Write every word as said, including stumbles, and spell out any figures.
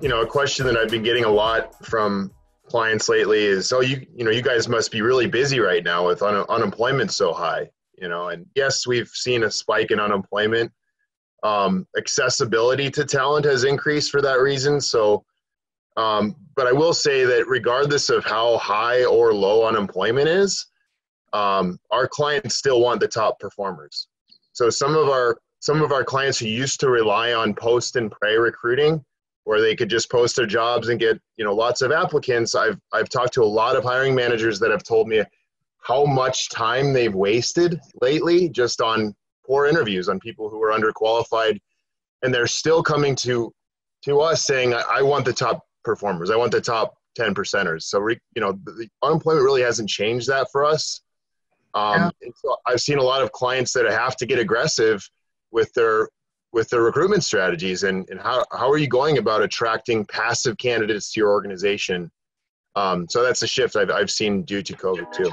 You know, a question that I've been getting a lot from clients lately is, oh, you, you know, you guys must be really busy right now with un unemployment so high, you know, and yes, we've seen a spike in unemployment. Um, accessibility to talent has increased for that reason. So, um, but I will say that regardless of how high or low unemployment is, um, our clients still want the top performers. So some of our, some of our clients who used to rely on post and pray recruiting, or they could just post their jobs and get, you know, lots of applicants. I've, I've talked to a lot of hiring managers that have told me how much time they've wasted lately just on poor interviews, on people who are underqualified. And they're still coming to, to us saying, I, I want the top performers. I want the top ten percenters. So, re, you know, the, the unemployment really hasn't changed that for us. Um, yeah. And so I've seen a lot of clients that have to get aggressive with their with the recruitment strategies and, and how, how are you going about attracting passive candidates to your organization? Um, so that's a shift I've, I've seen due to COVID too.